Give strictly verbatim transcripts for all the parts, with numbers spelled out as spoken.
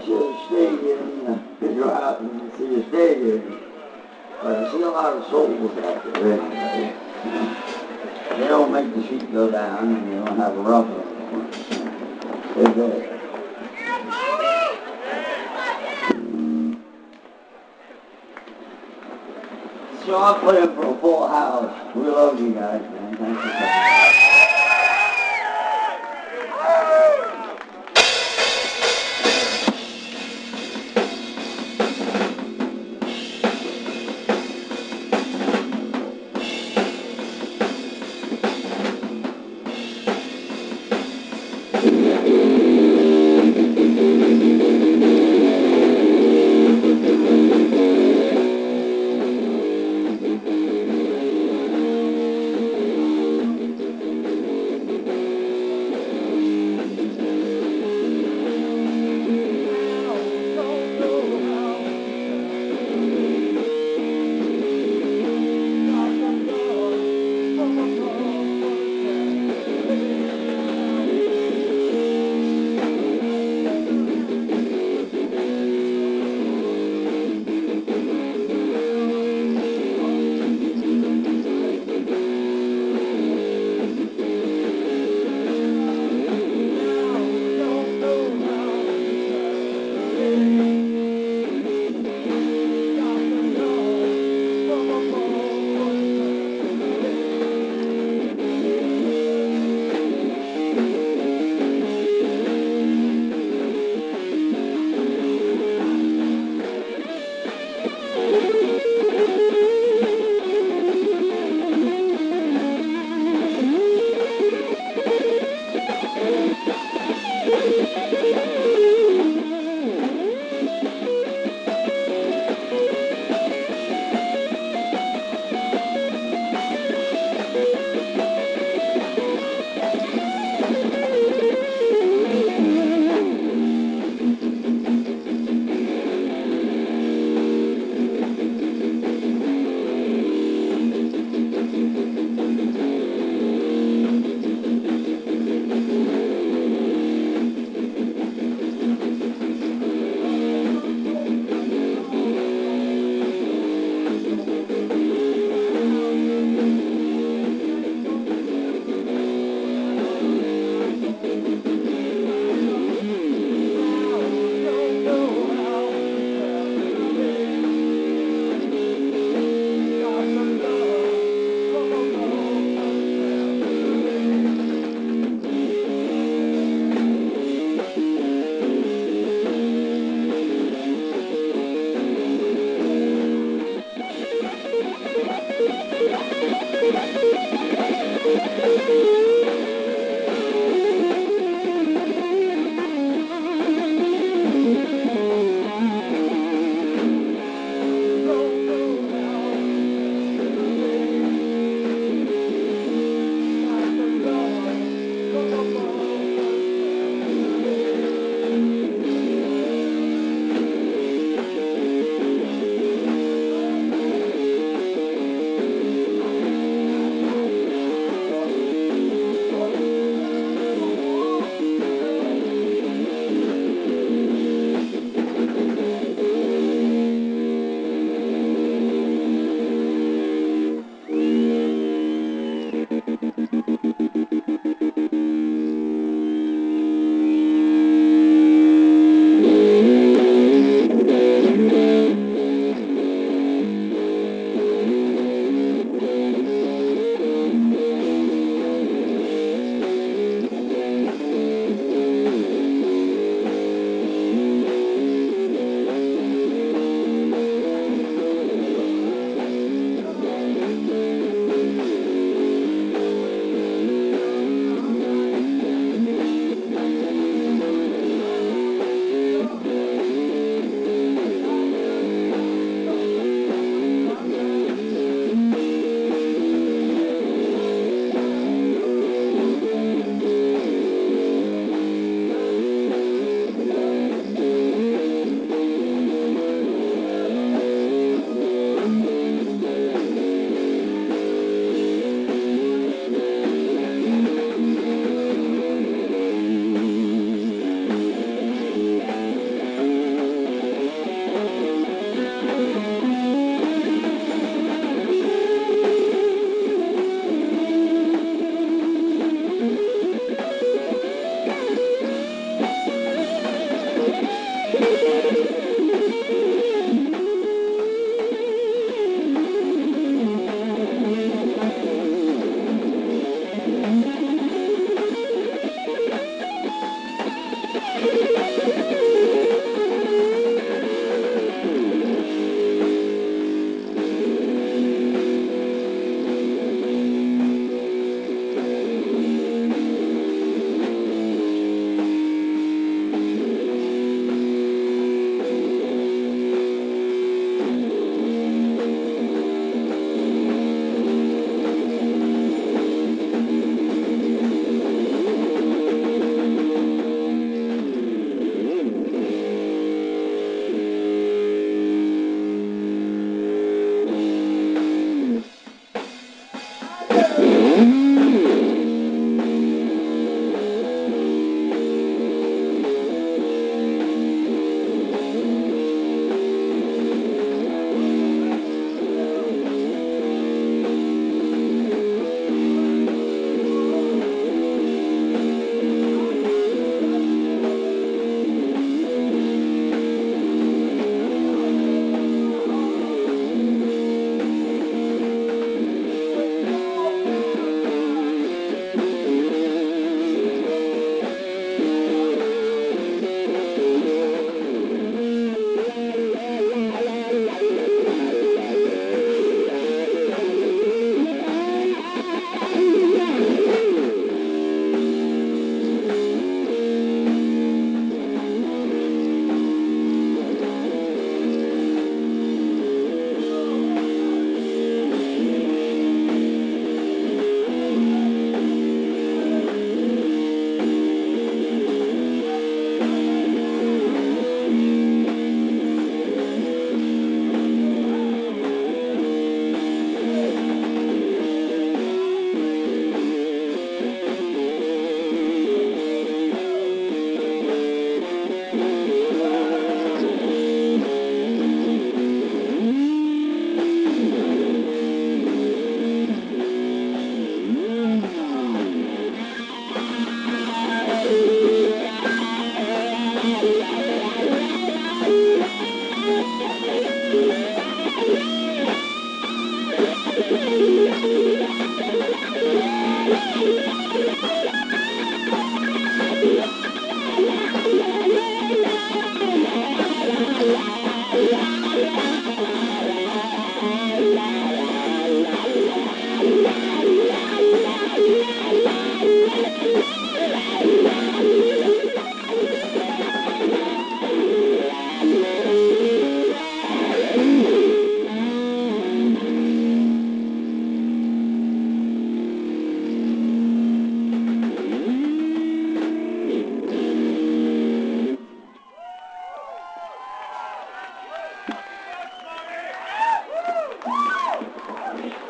get to the stadium, to go out and see the stadium. But I see a lot of souls out there anyway. They don't make the sheep go down, and they don't have a rough one. They do. So I put in for a full house. We love you guys, man. Thank you so much.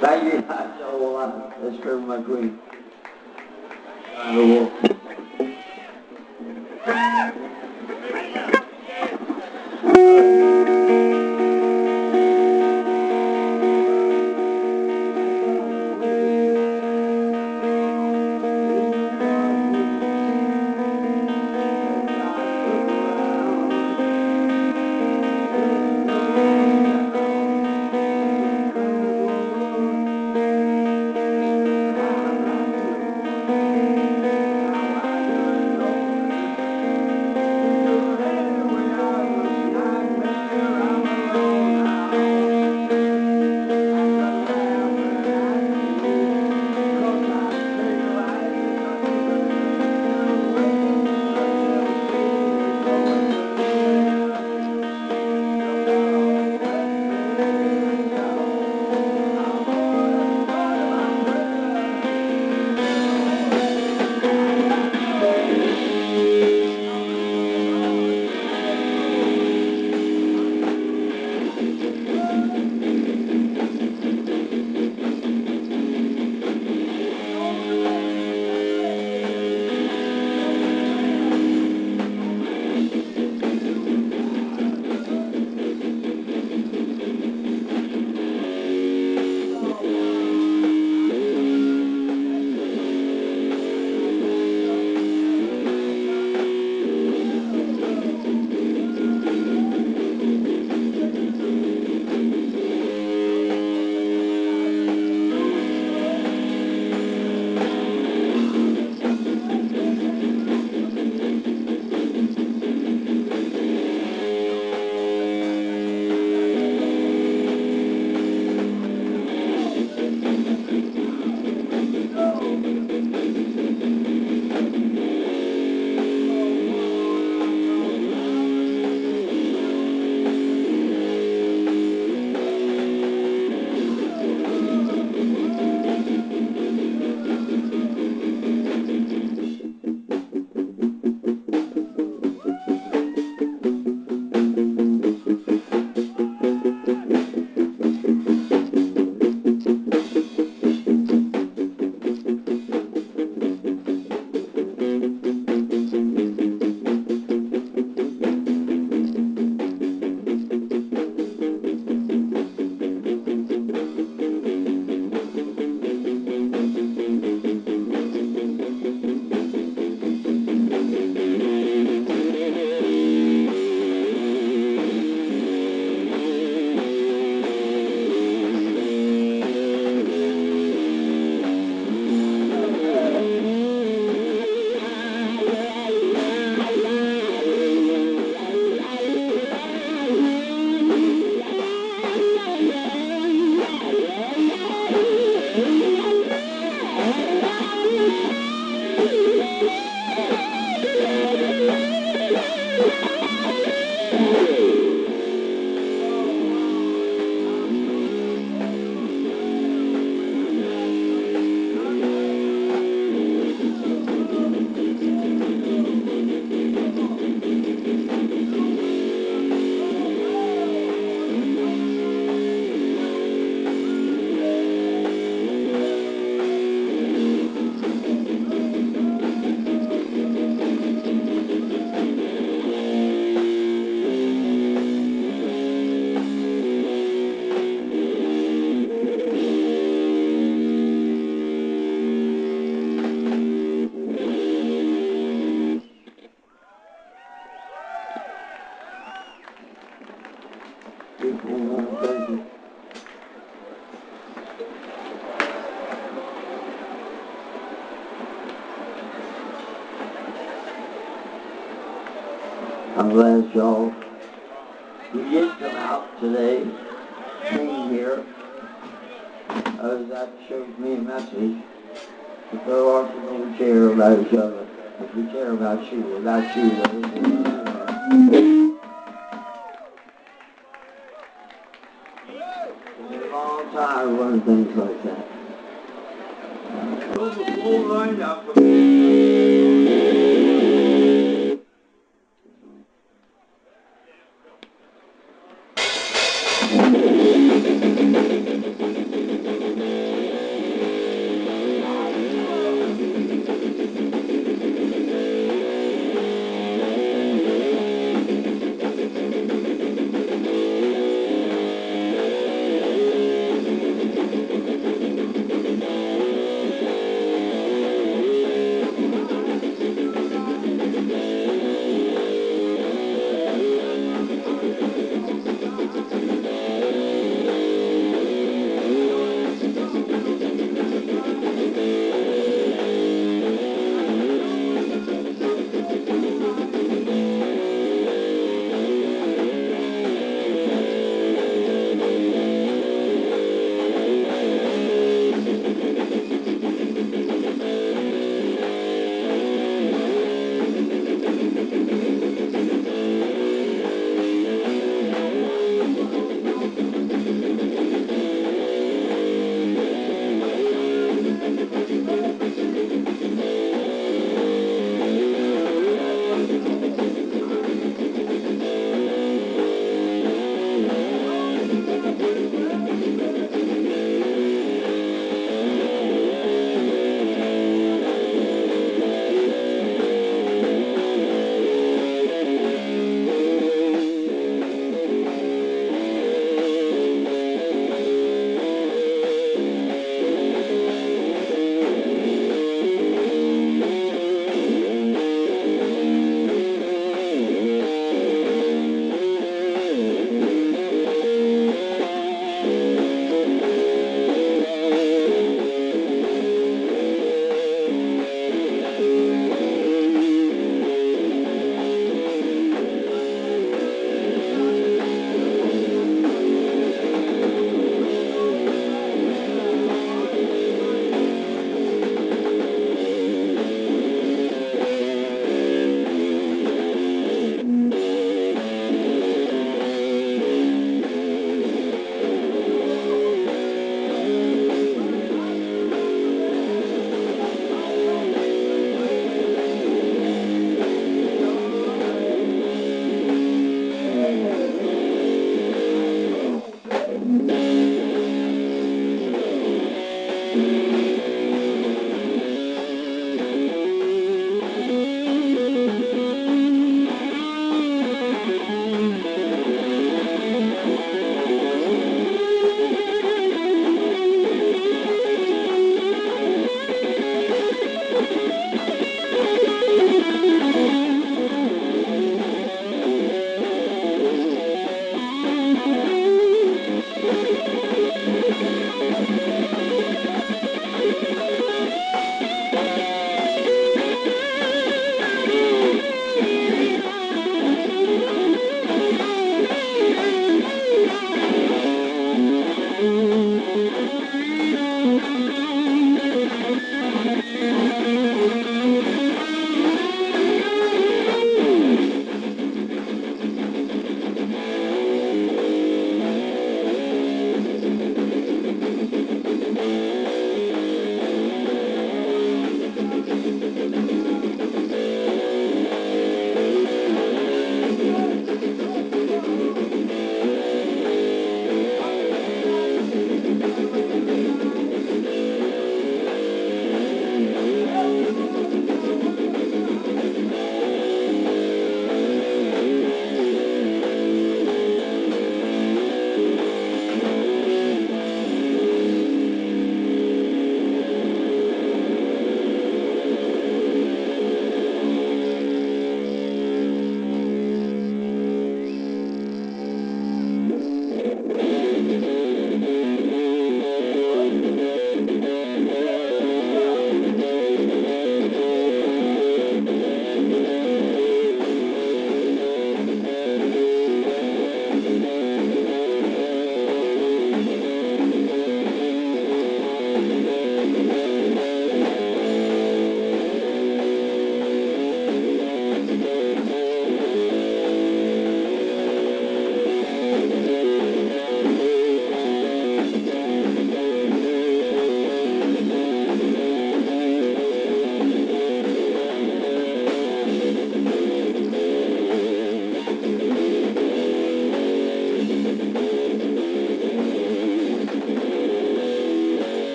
Thank you, that's all that. That's Trevor McQueen. And a walk. Thank you. I'm glad y'all you did come out today, being here, uh, that shows me a message to throw off the little chair about each other. If we care about you, about you, though.